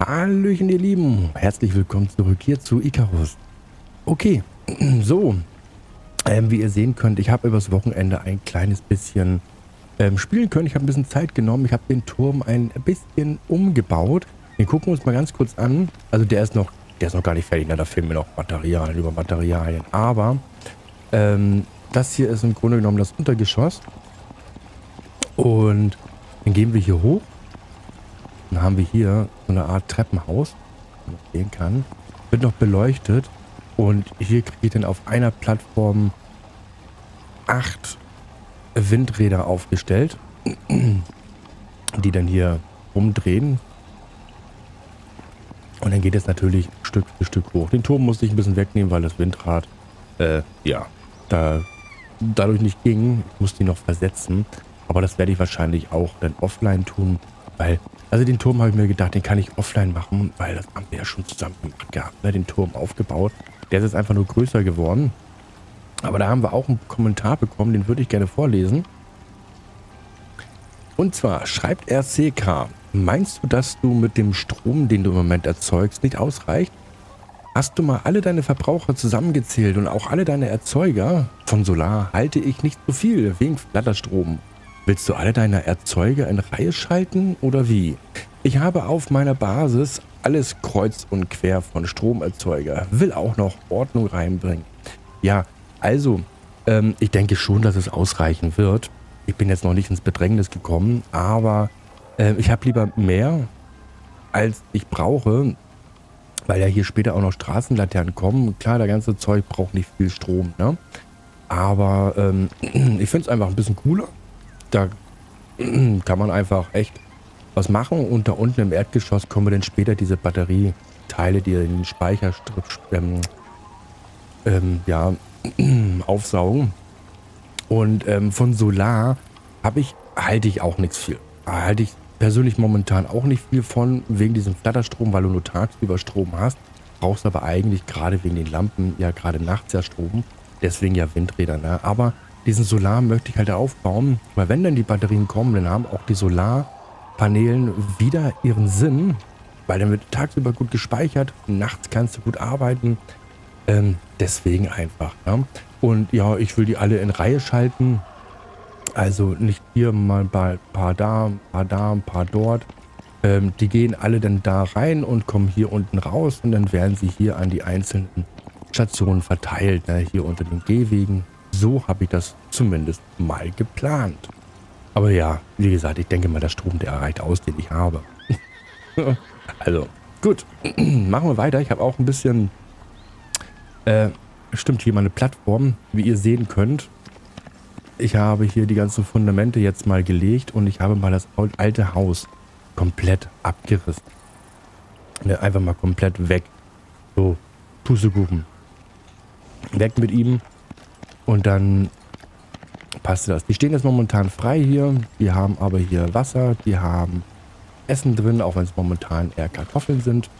Hallöchen, ihr Lieben. Herzlich willkommen zurück hier zu Icarus. Okay, so. Wie ihr sehen könnt, ich habe übers Wochenende ein kleines bisschen spielen können. Ich habe ein bisschen Zeit genommen. Ich habe den Turm ein bisschen umgebaut. Den gucken wir uns mal ganz kurz an. Also der ist noch gar nicht fertig. Na, da fehlen mir noch Materialien über Materialien. Aber das hier ist im Grunde genommen das Untergeschoss. Und dann gehen wir hier hoch. Dann haben wir hier so eine Art Treppenhaus, wo man sehen kann. Wird noch beleuchtet. Und hier kriege ich dann auf einer Plattform 8 Windräder aufgestellt, die dann hier rumdrehen. Und dann geht es natürlich Stück für Stück hoch. Den Turm musste ich ein bisschen wegnehmen, weil das Windrad, dadurch nicht ging. Ich musste ihn noch versetzen. Aber das werde ich wahrscheinlich auch dann offline tun, weil... Also den Turm habe ich mir gedacht, den kann ich offline machen, weil das haben wir ja schon zusammen gemacht gehabt, ne? Den Turm aufgebaut. Der ist jetzt einfach nur größer geworden. Aber da haben wir auch einen Kommentar bekommen, den würde ich gerne vorlesen. Und zwar schreibt RCK, meinst du, dass du mit dem Strom, den du im Moment erzeugst, nicht ausreicht? Hast du mal alle deine Verbraucher zusammengezählt und auch alle deine Erzeuger? Von Solar halte ich nicht so viel, wegen Flatterstrom. Willst du alle deine Erzeuger in Reihe schalten oder wie? Ich habe auf meiner Basis alles kreuz und quer von Stromerzeuger, will auch noch Ordnung reinbringen. Ja, also, ich denke schon, dass es ausreichen wird. Ich bin jetzt noch nicht ins Bedrängnis gekommen, aber ich habe lieber mehr, als ich brauche, weil ja hier später auch noch Straßenlaternen kommen. Klar, das ganze Zeug braucht nicht viel Strom, ne? Aber ich finde es einfach ein bisschen cooler. Da kann man einfach echt was machen. Und da unten im Erdgeschoss kommen wir dann später diese Batterieteile, die den Speicher aufsaugen. Und von Solar halte ich auch nichts viel. Halte ich persönlich momentan auch nicht viel von, wegen diesem Flatterstrom, weil du nur tagsüber Strom hast. Brauchst aber eigentlich gerade wegen den Lampen ja gerade nachts ja Strom. Deswegen ja Windräder, ne? Aber diesen Solar möchte ich halt aufbauen, weil wenn dann die Batterien kommen, dann haben auch die Solarpanelen wieder ihren Sinn, weil dann wird tagsüber gut gespeichert, nachts kannst du gut arbeiten, deswegen einfach. Ja? Und ja, ich will die alle in Reihe schalten, also nicht hier mal ein paar da, ein paar da, ein paar dort. Die gehen alle dann da rein und kommen hier unten raus und dann werden sie hier an die einzelnen Stationen verteilt, ne? Hier unter den Gehwegen. So habe ich das zumindest mal geplant. Aber ja, wie gesagt, ich denke mal, der Strom, der reicht aus, den ich habe. Also, gut. Machen wir weiter. Ich habe auch ein bisschen... stimmt, hier meine Plattform, wie ihr sehen könnt. Ich habe hier die ganzen Fundamente jetzt mal gelegt und ich habe mal das alte Haus komplett abgerissen. Ja, einfach mal komplett weg. So, Pustekuchen. Weg mit ihm. Und dann passt das. Die stehen jetzt momentan frei hier. Die haben aber hier Wasser. Die haben Essen drin, auch wenn es momentan eher Kartoffeln sind.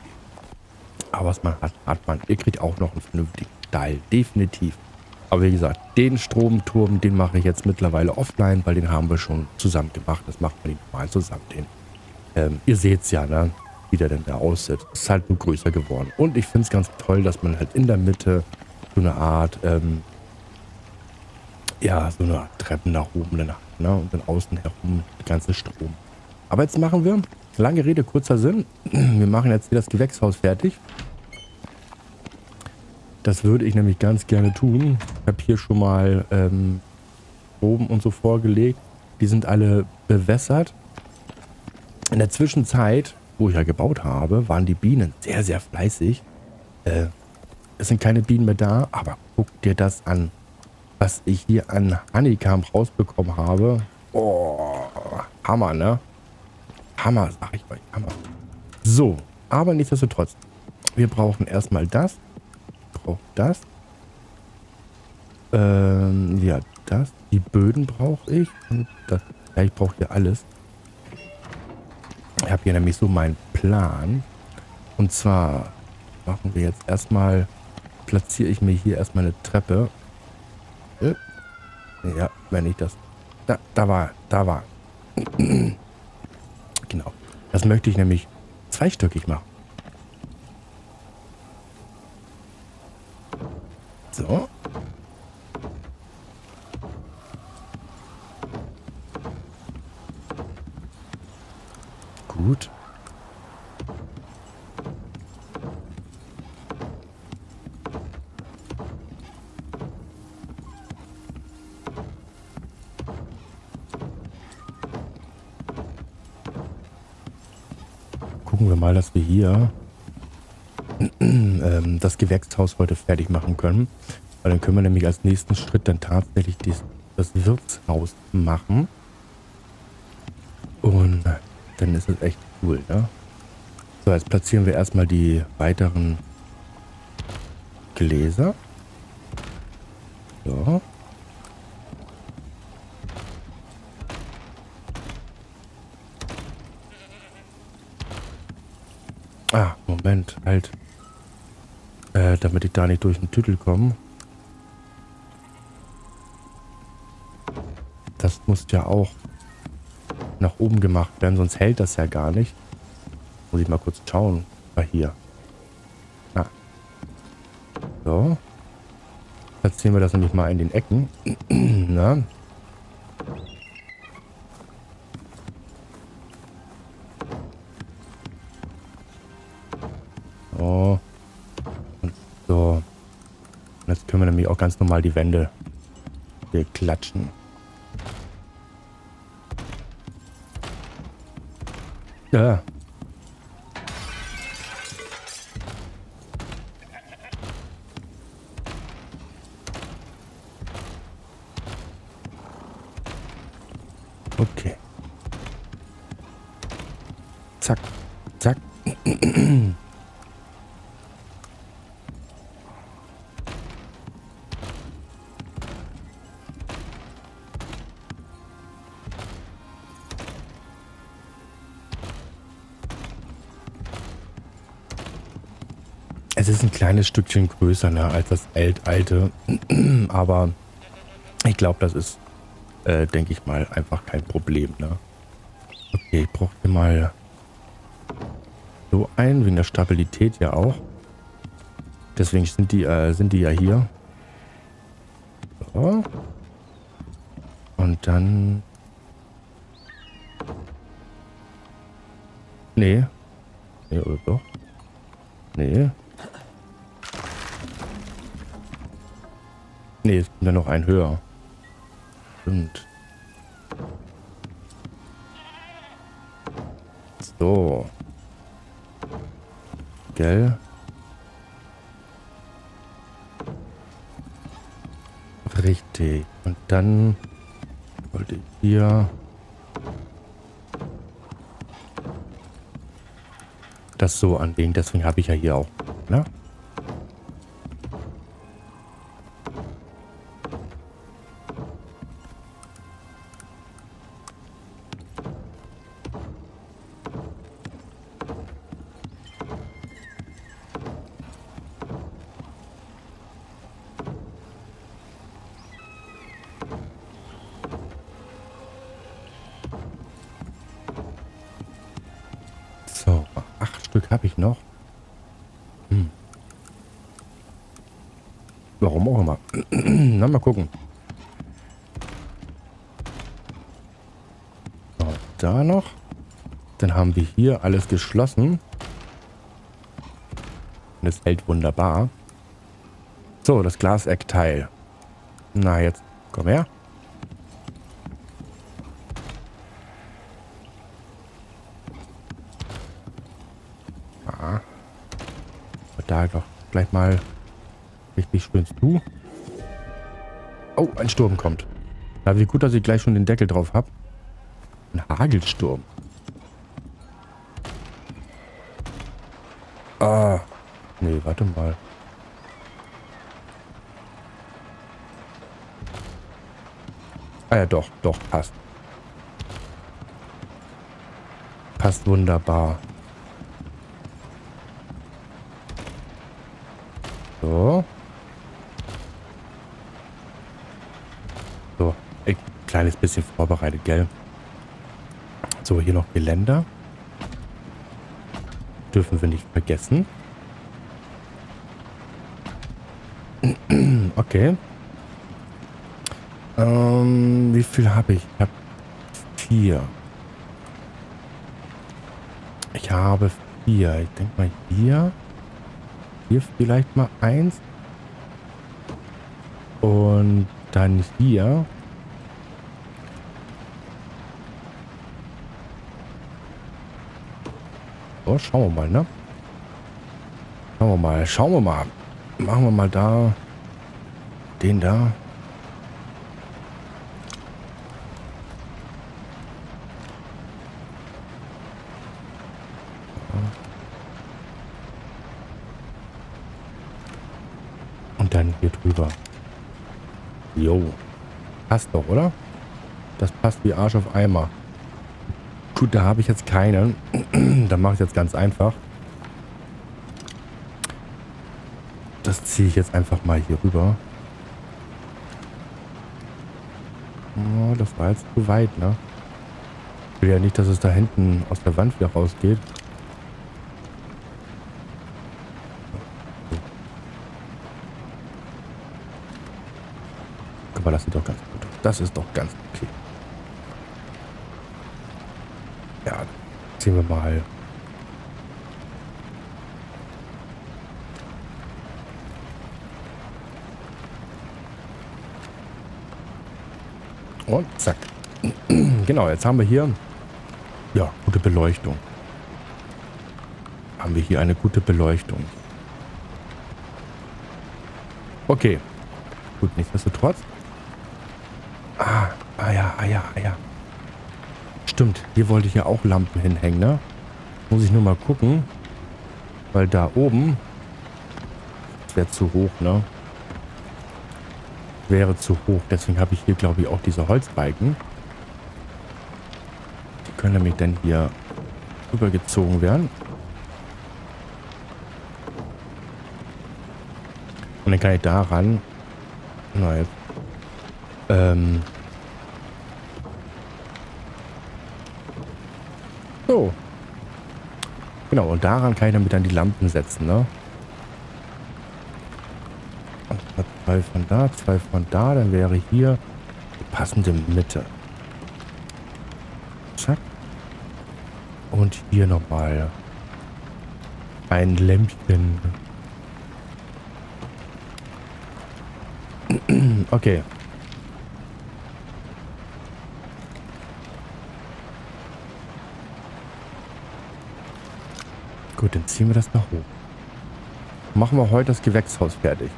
Aber was man hat, hat man. Ihr kriegt auch noch einen vernünftigen Stall. Definitiv. Aber wie gesagt, den Stromturm, den mache ich jetzt mittlerweile offline, weil den haben wir schon zusammen gemacht. Das macht man nicht mal zusammen. Den. Ihr seht es ja, ne? Wie der denn da aussieht. Ist halt nur größer geworden. Und ich finde es ganz toll, dass man halt in der Mitte so eine Art... ja, so eine Treppe nach oben, ne? Und dann außen herum den ganzen Strom. Aber jetzt machen wir, lange Rede, kurzer Sinn, wir machen jetzt hier das Gewächshaus fertig. Das würde ich nämlich ganz gerne tun. Ich habe hier schon mal oben und so vorgelegt. Die sind alle bewässert. In der Zwischenzeit, wo ich ja gebaut habe, waren die Bienen sehr, sehr fleißig. Es sind keine Bienen mehr da, aber guck dir das an. Was ich hier an Honeycomb rausbekommen habe. Oh, Hammer, ne? Hammer, sag ich mal. Hammer. So, aber nichtsdestotrotz. Wir brauchen erstmal das. Braucht das. Ja, das. Die Böden brauche ich. Und das. Ja, ich brauche hier alles. Ich habe hier nämlich so meinen Plan. Und zwar machen wir jetzt erstmal, platziere ich mir hier erstmal eine Treppe. Ja, wenn ich das... Da war. Genau. Das möchte ich nämlich zweistöckig machen. gut. Gucken wir mal, dass wir hier das Gewächshaus heute fertig machen können. Weil dann können wir nämlich als nächsten Schritt dann tatsächlich das Wirtshaus machen. Und dann ist es echt cool, ne? So, jetzt platzieren wir erstmal die weiteren Gläser. So. Ah, Moment, halt. Damit ich da nicht durch den Tüdel komme. Das muss ja auch nach oben gemacht werden, sonst hält das ja gar nicht. Muss ich mal kurz schauen. Ah, hier. Ah. So. Jetzt ziehen wir das nämlich mal in den Ecken. Na? So. Und so. Und jetzt können wir nämlich auch ganz normal die Wände hier klatschen. Ja. Okay. Zack, zack. Es ist ein kleines Stückchen größer, ne, als das alte, aber ich glaube, das ist, denke ich mal, einfach kein Problem. Ne? Okay, ich brauche hier mal so einen, wegen der Stabilität ja auch. Deswegen sind die ja hier. So. Und dann... Nee. Nee, oder doch? Nee. Nee, es kommt ja noch ein höher. Stimmt. So. Gell? Richtig. Und dann wollte ich hier das so anlegen. Deswegen habe ich ja hier auch, ne? So, 8 Stück habe ich noch. Hm. Warum auch immer. Na, mal gucken. So, da noch. Dann haben wir hier alles geschlossen. Und es hält wunderbar. So, das Glaseckteil. Na, jetzt komm her. Da doch gleich mal richtig schön zu. Oh, ein Sturm kommt. Na, wie gut, dass ich gleich schon den Deckel drauf habe. Ein Hagelsturm. Ah. Nee, warte mal. Ah ja, doch, doch, passt. Passt wunderbar. So. So, ein kleines bisschen vorbereitet, gell? So, hier noch Geländer. Dürfen wir nicht vergessen. Okay. Wie viel habe ich? Ich habe 4. Ich habe 4. Ich denke mal hier. Hier vielleicht mal 1. Und dann hier. So, schauen wir mal, ne? Schauen wir mal. Machen wir mal da. Den da. Und dann hier drüber. Jo. Passt doch, oder? Das passt wie Arsch auf Eimer. Gut, da habe ich jetzt keinen. Dann mache ich jetzt ganz einfach. Das ziehe ich jetzt einfach mal hier rüber. Oh, das war jetzt zu weit, ne? Ich will ja nicht, dass es da hinten aus der Wand wieder rausgeht. Aber das sieht doch ganz gut aus. Das ist doch ganz okay. Ja, ziehen wir mal. Und zack. Genau, jetzt haben wir hier ja gute Beleuchtung. Haben wir hier eine gute Beleuchtung. Okay. Gut, nichtsdestotrotz. Ah ja. Stimmt, hier wollte ich ja auch Lampen hinhängen, ne? Muss ich nur mal gucken. Weil da oben wäre zu hoch, ne? Wäre zu hoch. Deswegen habe ich hier, glaube ich, auch diese Holzbalken. Die können nämlich dann hier rübergezogen werden. Und dann kann ich da ran. Nein. So. Genau, und daran kann ich damit dann die Lampen setzen, ne? 2 von da, 2 von da, dann wäre hier die passende Mitte. Zack. Und hier nochmal ein Lämpchen. Okay. Gut, dann ziehen wir das nach oben. Machen wir heute das Gewächshaus fertig.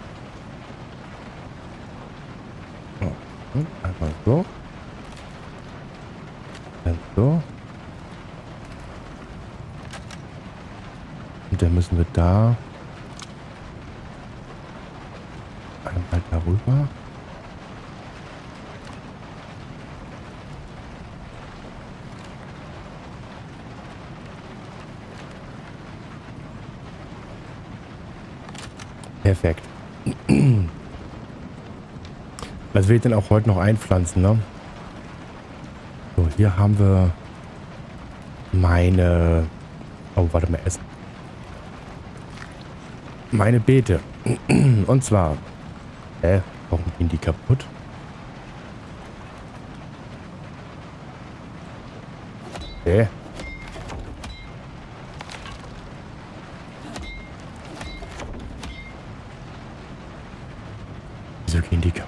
Einmal so. Dann so. Und dann müssen wir da einmal darüber. Perfekt. Was will ich denn auch heute noch einpflanzen, ne? So, hier haben wir meine... Oh, warte mal, Essen. Meine Beete. Und zwar... warum gehen die kaputt? Wieso gehen die kaputt?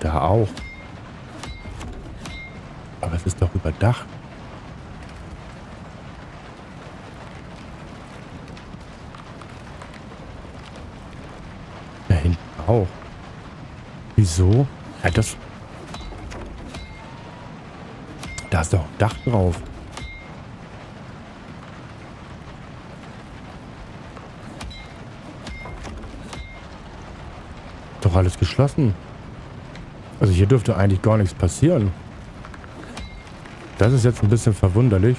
Da auch. Aber es ist doch überdacht. Da hinten auch. Wieso? Ja, das... Da ist doch ein Dach drauf. Ist doch alles geschlossen. Also hier dürfte eigentlich gar nichts passieren. Das ist jetzt ein bisschen verwunderlich.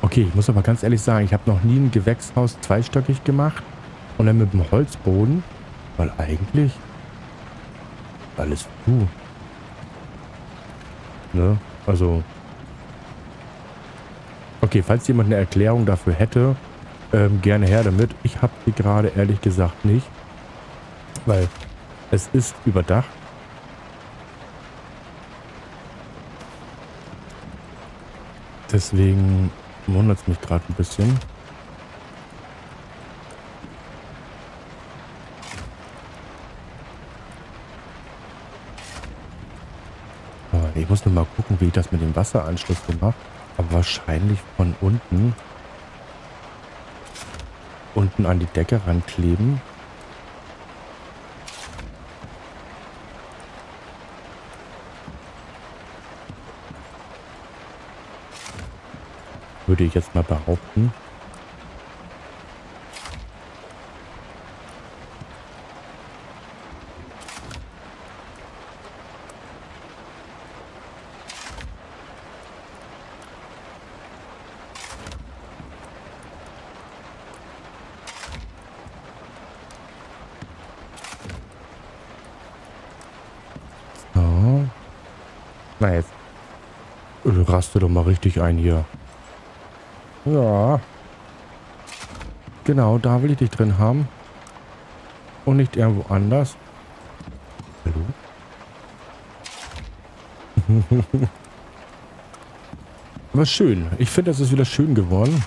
Okay, ich muss aber ganz ehrlich sagen, ich habe noch nie ein Gewächshaus zweistöckig gemacht. Und dann mit dem Holzboden. Weil eigentlich... Alles zu. Ne? Also... Okay, falls jemand eine Erklärung dafür hätte, gerne her damit. Ich habe die gerade ehrlich gesagt nicht, weil es ist überdacht. Deswegen wundert es mich gerade ein bisschen. Ich muss nur mal gucken, wie ich das mit dem Wasseranschluss mache. Aber wahrscheinlich von unten. Unten an die Decke rankleben. Würde ich jetzt mal behaupten. So. Na jetzt. Du raste doch mal richtig ein hier. Ja. Genau, da will ich dich drin haben. Und nicht irgendwo anders. Hallo? Aber schön. Ich finde, das ist wieder schön geworden.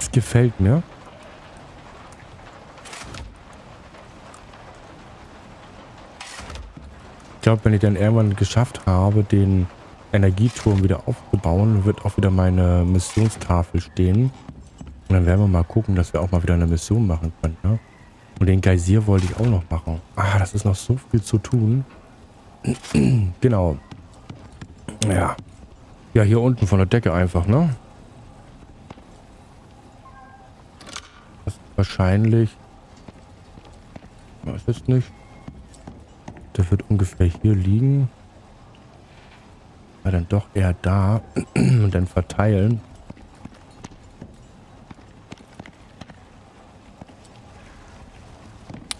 Es gefällt mir. Ich glaube, wenn ich dann irgendwann geschafft habe, den Energieturm wieder aufzubauen, wird auch wieder meine Missionstafel stehen. Und dann werden wir mal gucken, dass wir auch mal wieder eine Mission machen können. Ne? Und den Geysir wollte ich auch noch machen. Ah, das ist noch so viel zu tun. Genau. Ja. Ja, hier unten von der Decke einfach, ne? Das ist wahrscheinlich... Weiß es nicht. Der wird ungefähr hier liegen. Dann doch eher da und dann verteilen.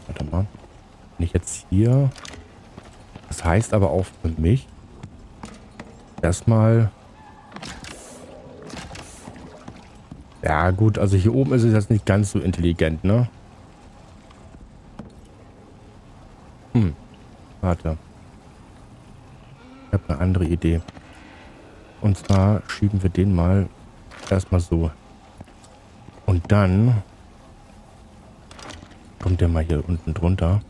Warte mal. Bin ich jetzt hier? Das heißt aber auch für mich erstmal... Ja gut, also hier oben ist es jetzt nicht ganz so intelligent, ne? Warte. Ich habe eine andere Idee. Und zwar schieben wir den mal erstmal so. Und dann kommt der mal hier unten drunter.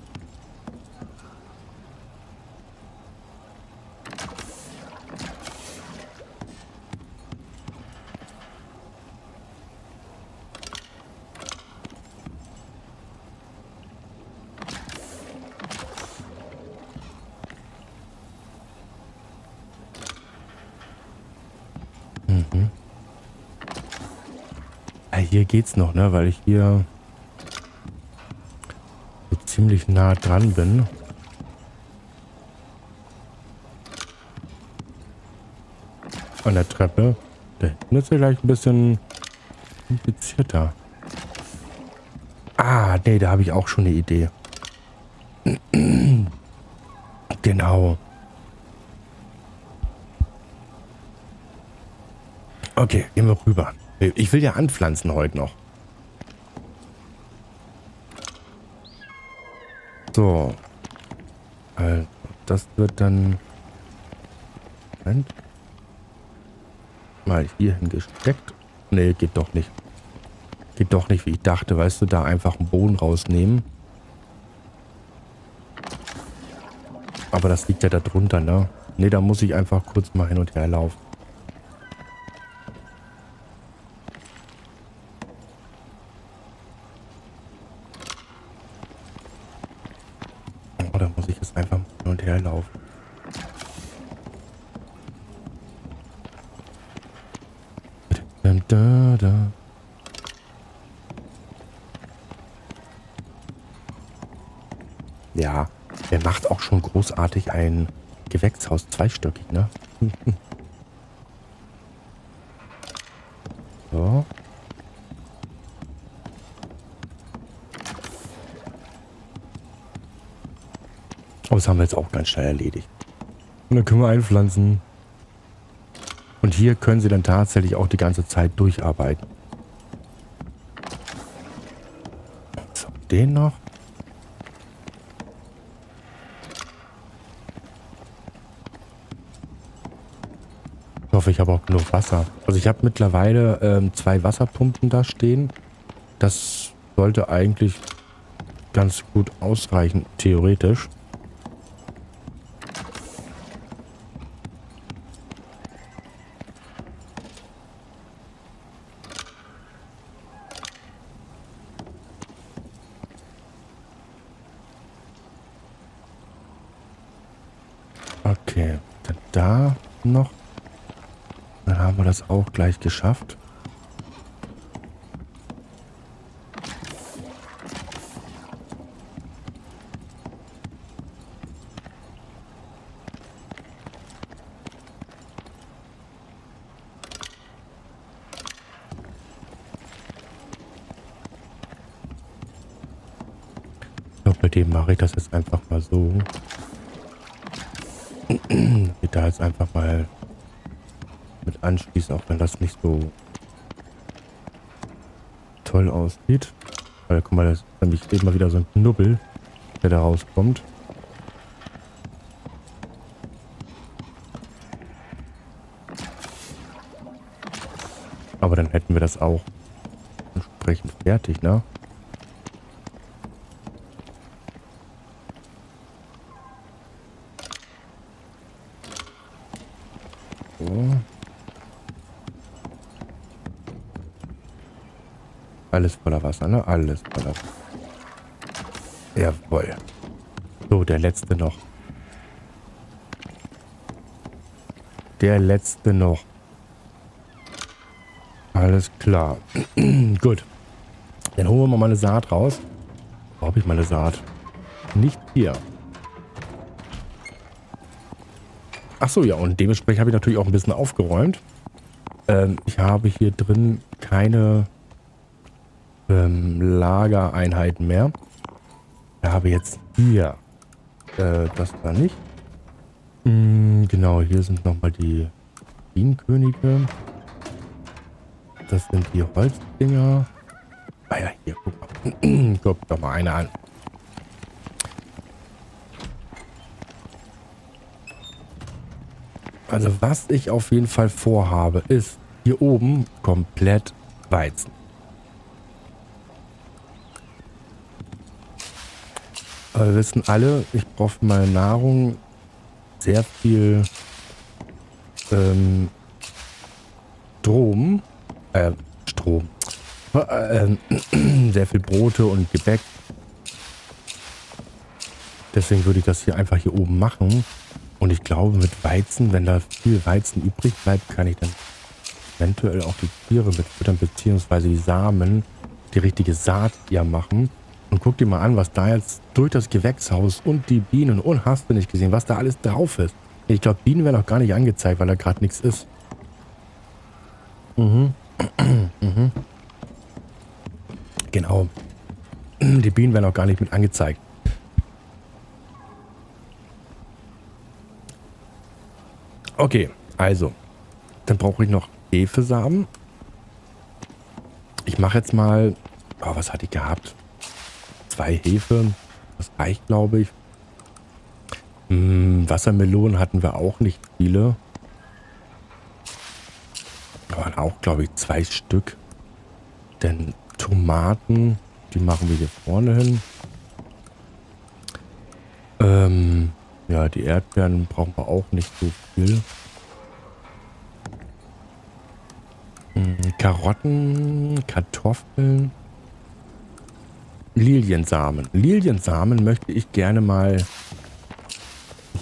Hier geht's noch, ne? Weil ich hier so ziemlich nah dran bin. An der Treppe. Da hinten ist vielleicht ein bisschen komplizierter. Ah, nee, da habe ich auch schon eine Idee. Genau. Okay, gehen wir rüber. Ich will ja anpflanzen heute noch. So. Also, das wird dann... Moment. Mal hier hingesteckt. Nee, geht doch nicht. Geht doch nicht, wie ich dachte. Weißt du, da einfach einen Boden rausnehmen. Aber das liegt ja da drunter, ne? Nee, da muss ich einfach kurz mal hin und her laufen. Ja, der macht auch schon großartig ein Gewächshaus zweistöckig, ne? So. Aber das haben wir jetzt auch ganz schnell erledigt. Und dann können wir einpflanzen. Und Und hier können sie dann tatsächlich auch die ganze Zeit durcharbeiten. So, den noch. Ich hoffe, ich habe auch genug Wasser. Also ich habe mittlerweile 2 Wasserpumpen da stehen. Das sollte eigentlich ganz gut ausreichen, theoretisch. Okay, dann da noch. Dann haben wir das auch gleich geschafft. Ich glaube, bei dem mache ich das jetzt einfach mal so. Ich da jetzt einfach mal mit anschließen, auch wenn das nicht so toll aussieht. Weil, guck mal, das ist nämlich immer wieder so ein Knubbel, der da rauskommt. Aber dann hätten wir das auch entsprechend fertig, ne? Alles voller Wasser, ne? Alles voller Wasser. Jawohl. So, der letzte noch. Der letzte noch. Alles klar. Gut. Dann holen wir mal meine Saat raus. Wo habe ich meine Saat? Nicht hier. Achso, ja, und dementsprechend habe ich natürlich auch ein bisschen aufgeräumt. Ich habe hier drin keine Lagereinheiten mehr. Ich habe jetzt hier das da nicht. Genau, hier sind nochmal die Bienenkönige. Das sind die Holzdinger. Ah ja, hier, guck mal. Guck doch mal eine an. Also was ich auf jeden Fall vorhabe, ist hier oben komplett Weizen. Aber wir wissen alle, ich brauche für meine Nahrung sehr viel sehr viel Brote und Gebäck. Deswegen würde ich das hier einfach hier oben machen. Und ich glaube, mit Weizen, wenn da viel Weizen übrig bleibt, kann ich dann eventuell auch die Tiere mit Füttern bzw. die Samen, die richtige Saat ja machen. Und guck dir mal an, was da jetzt durch das Gewächshaus und die Bienen und hast du nicht gesehen, was da alles drauf ist. Ich glaube, Bienen werden auch gar nicht angezeigt, weil da gerade nichts ist. Mhm. Mhm. Genau. Die Bienen werden auch gar nicht mit angezeigt. Okay, also. Dann brauche ich noch Hefesamen. Ich mache jetzt mal... Oh, was hatte ich gehabt? 2 Hefe, das reicht, glaube ich. Wassermelonen hatten wir auch nicht viele. Da waren auch, glaube ich, 2 Stück. Denn Tomaten, die machen wir hier vorne hin. Ja, die Erdbeeren brauchen wir auch nicht so viel. Karotten, Kartoffeln. Liliensamen. Liliensamen möchte ich gerne mal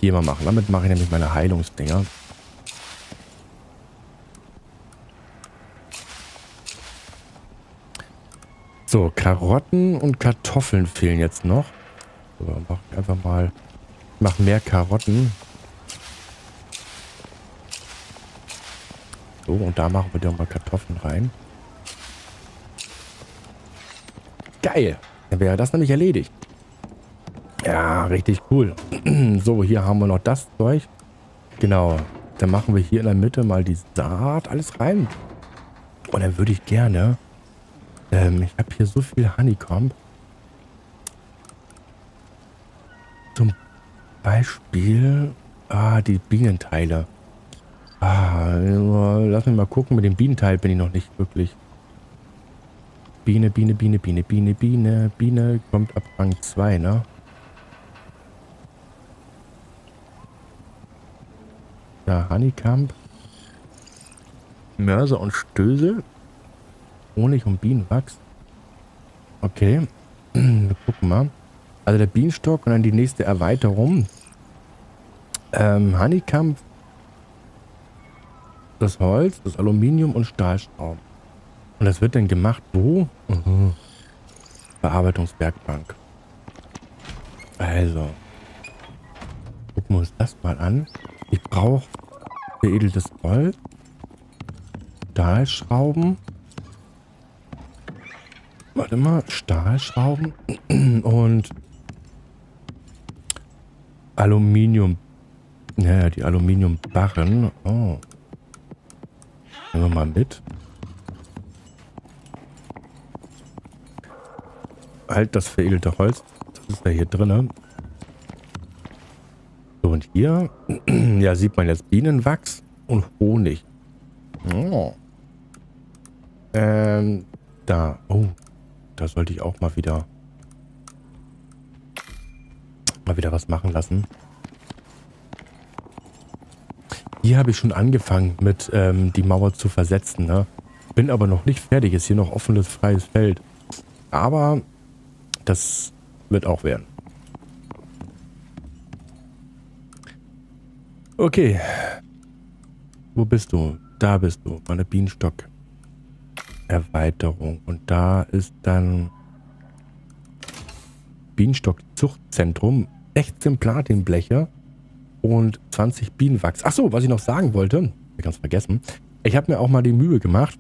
hier mal machen. Damit mache ich nämlich meine Heilungsdinger. So, Karotten und Kartoffeln fehlen jetzt noch. So, mache ich einfach mal. Mach mehr Karotten. So, und da machen wir doch mal Kartoffeln rein. Geil! Dann wäre das nämlich erledigt. Ja, richtig cool. So, hier haben wir noch das Zeug. Genau. Dann machen wir hier in der Mitte mal die Saat, alles rein. Und dann würde ich gerne, ich habe hier so viel Honeycomb. Zum Beispiel, die Bienenteile. Lass mich mal gucken, mit dem Bienenteil bin ich noch nicht wirklich. Biene, Biene, Biene, Biene, Biene, Biene, Biene kommt ab Rang 2, ne? Da, Honeycomb. Mörser und Stöße. Honig und Bienenwachs. Okay. Wir gucken mal. Also der Bienenstock und dann die nächste Erweiterung. Honeycomb. Das Holz, das Aluminium und Stahlschrauben. Und das wird dann gemacht wo? Bearbeitungswerkbank. Also. Gucken wir uns das mal an. Ich brauche veredeltes Holz. Stahlschrauben. Warte mal. Stahlschrauben. Und Aluminium. Naja, die Aluminiumbarren. Oh. Nehmen wir mal mit. Halt das veredelte Holz. Das ist ja hier drin. So, und hier ja, sieht man jetzt Bienenwachs und Honig. Oh. Da. Oh. Da sollte ich auch mal wieder was machen lassen. Hier habe ich schon angefangen mit die Mauer zu versetzen, ne? Bin aber noch nicht fertig. Ist hier noch offenes, freies Feld. Aber das wird auch werden. Okay. Wo bist du? Da bist du. Meine Bienenstock. Erweiterung. Und da ist dann Bienenstock Zuchtzentrum. 16 Platinbleche. Und 20 Bienenwachs. Achso, was ich noch sagen wollte. Ich habe es vergessen. Ich habe mir auch mal die Mühe gemacht,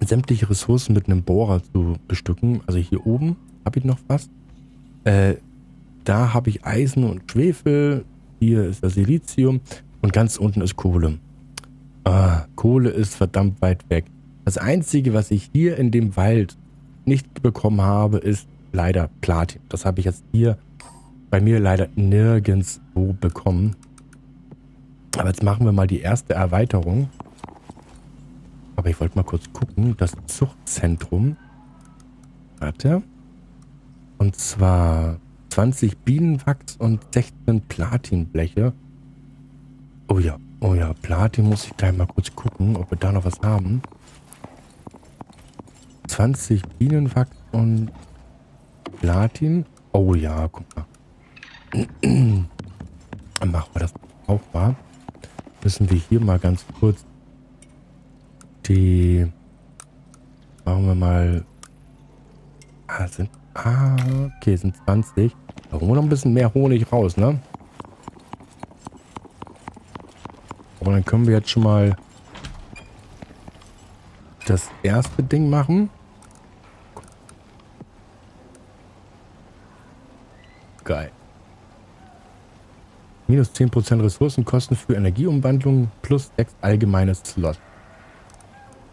sämtliche Ressourcen mit einem Bohrer zu bestücken. Also hier oben habe ich noch was. Da habe ich Eisen und Schwefel. Hier ist das Silizium. Und ganz unten ist Kohle. Kohle ist verdammt weit weg. Das Einzige, was ich hier in dem Wald nicht bekommen habe, ist leider Platin. Das habe ich jetzt hier bei mir leider nirgends so bekommen. Aber jetzt machen wir mal die erste Erweiterung. Aber ich wollte mal kurz gucken. Das Zuchtzentrum. Warte. Und zwar 20 Bienenwachs und 16 Platinbleche. Oh ja, oh ja. Platin muss ich gleich mal kurz gucken, ob wir da noch was haben. 20 Bienenwachs und Platin. Oh ja, guck mal. Dann machen wir das auch mal. Müssen wir hier mal ganz kurz die... Machen wir mal... okay, sind 20. Da holen wir noch ein bisschen mehr Honig raus, ne? Aber dann können wir jetzt schon mal das erste Ding machen. Geil. Minus 10% Ressourcenkosten für Energieumwandlung plus 6 allgemeines Slot.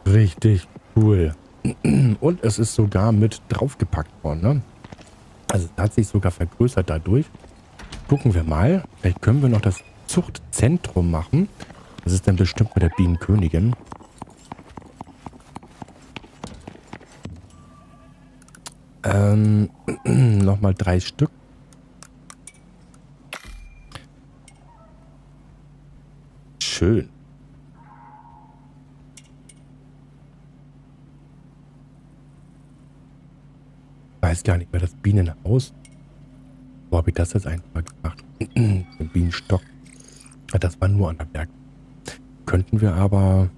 Richtig cool. Und es ist sogar mit draufgepackt worden, ne? Also es hat sich sogar vergrößert dadurch. Gucken wir mal. Vielleicht können wir noch das Zuchtzentrum machen. Das ist dann bestimmt mit der Bienenkönigin. Nochmal 3 Stück. Schön. Ich weiß gar nicht mehr, das Bienenhaus. Wo habe ich das jetzt einfach mal gemacht? Den Bienenstock. Das war nur an der Berg. Könnten wir aber...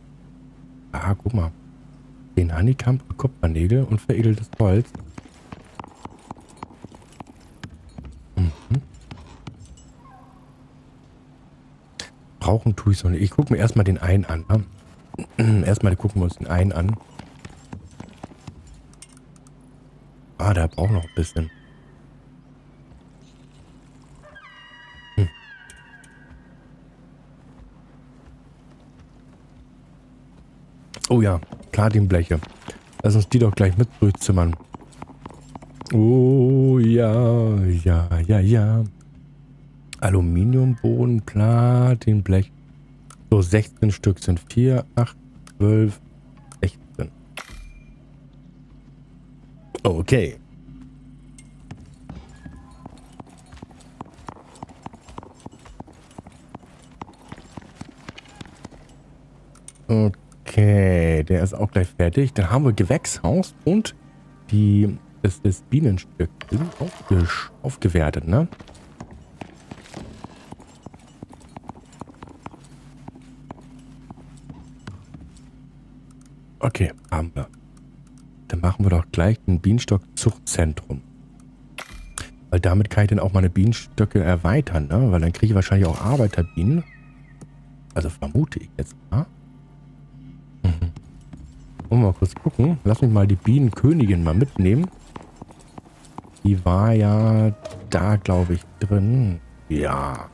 Ah, guck mal. Den Honeycomb, Kupfernägel und veredeltes Holz. Brauchen tue ich so nicht. Ich gucke mir erstmal den einen an. Ne? Erstmal gucken wir uns den einen an. Ah, der braucht noch ein bisschen. Oh ja, Platinbleche. Lass uns die doch gleich mit durchzimmern. Oh ja, ja, ja, ja. Aluminiumboden, Platinblech. So, 16 Stück sind 4, 8, 12, 16. Okay. Okay, der ist auch gleich fertig. Dann haben wir Gewächshaus und die, das ist Bienenstück. Die sind aufgewertet, ne? Okay, haben wir. Dann machen wir doch gleich ein Bienenstock-Zuchtzentrum. Weil damit kann ich dann auch meine Bienenstöcke erweitern, ne? Weil dann kriege ich wahrscheinlich auch Arbeiterbienen. Also vermute ich jetzt mal. Wollen wir mal kurz gucken. Lass mich mal die Bienenkönigin mal mitnehmen. Die war ja da, glaube ich, drin. Ja.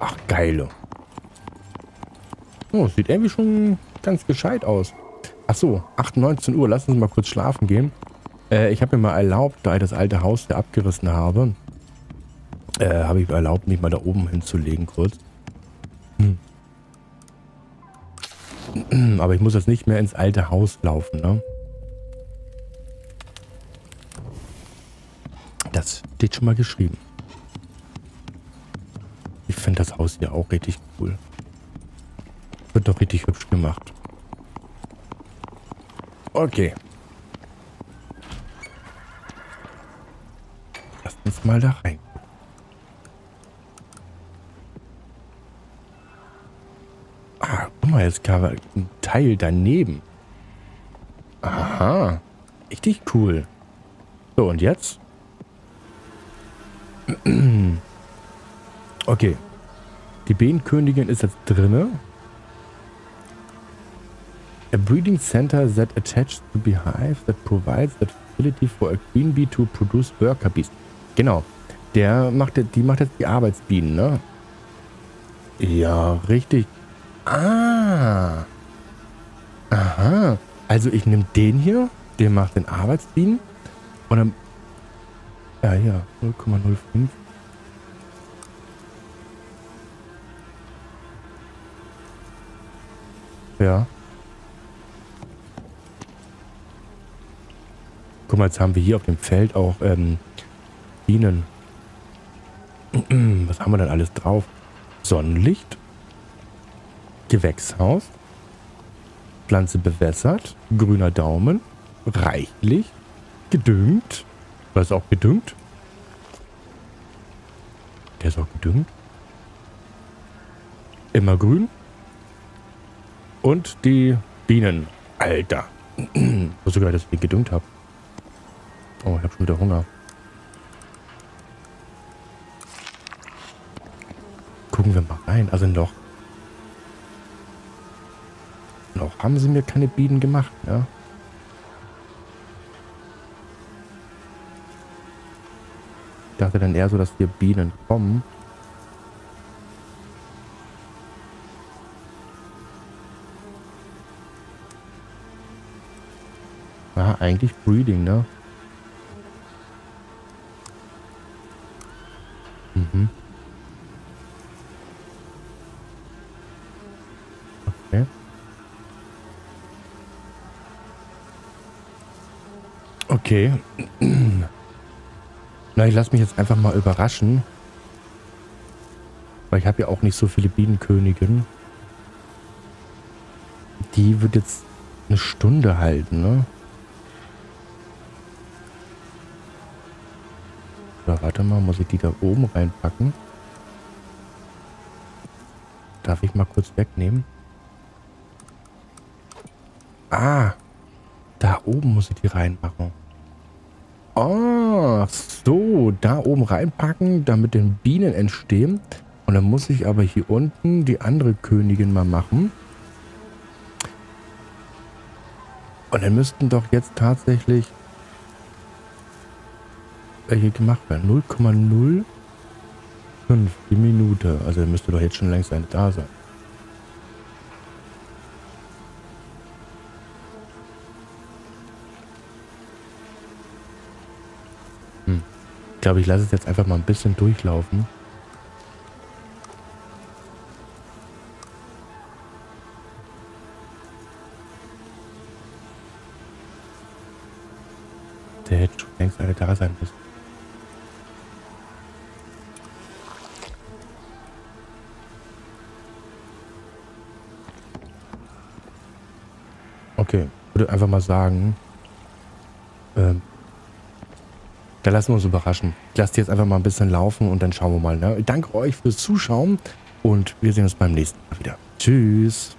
Ach, geile. Oh, sieht irgendwie schon ganz gescheit aus. Ach so, 19 Uhr. Lass uns mal kurz schlafen gehen. Ich habe mir mal erlaubt, da ich das alte Haus da abgerissen habe, habe ich mir erlaubt, mich mal da oben hinzulegen kurz. Aber ich muss jetzt nicht mehr ins alte Haus laufen, ne? Das steht schon mal geschrieben. Ich finde das Haus hier auch richtig cool. Wird doch richtig hübsch gemacht. Okay. Lass uns mal da rein. Ah, guck mal, jetzt kam ein Teil daneben. Aha. Richtig cool. So, und jetzt? Okay. Die Bienenkönigin ist jetzt drinne. A breeding center that attached to the hive that provides the facility for a queen bee to produce worker bees. Genau. Die macht jetzt die Arbeitsbienen, ne? Ja, richtig. Ah. Aha. Also ich nehme den hier, der macht den Arbeitsbienen. Und dann... Ja, ja. 0,05. Ja. Guck mal, jetzt haben wir hier auf dem Feld auch Bienen. Was haben wir denn alles drauf? Sonnenlicht. Gewächshaus. Pflanze bewässert. Grüner Daumen. Reichlich. Gedüngt. War es auch gedüngt? Der ist auch gedüngt. Immer grün. Und die Bienen. Alter. Ich wusste gar nicht, dass ich gedüngt habe. Oh, ich habe schon wieder Hunger. Gucken wir mal rein. Also noch. Noch haben sie mir keine Bienen gemacht, ja? Ich dachte dann eher so, dass hier Bienen kommen. Ja, eigentlich Breeding, ne? Okay. Okay. Na, ich lasse mich jetzt einfach mal überraschen. Weil ich habe ja auch nicht so viele Bienenkönigin. Die wird jetzt eine Stunde halten, ne? Oder warte mal, muss ich die da oben reinpacken? Darf ich mal kurz wegnehmen? Ah, da oben muss ich die reinmachen. Oh, so, da oben reinpacken, damit den Bienen entstehen. Und dann muss ich aber hier unten die andere Königin mal machen. Und dann müssten doch jetzt tatsächlich... welche gemacht werden. 0,05 die Minute. Also der müsste doch jetzt schon längst da sein. glaube, ich lasse es jetzt einfach mal ein bisschen durchlaufen. Der hätte schon längst alle da sein müssen. Okay, ich würde einfach mal sagen, da lassen wir uns überraschen. Ich lasse die jetzt einfach mal ein bisschen laufen und dann schauen wir mal. Ne? Ich danke euch fürs Zuschauen und wir sehen uns beim nächsten Mal wieder. Tschüss.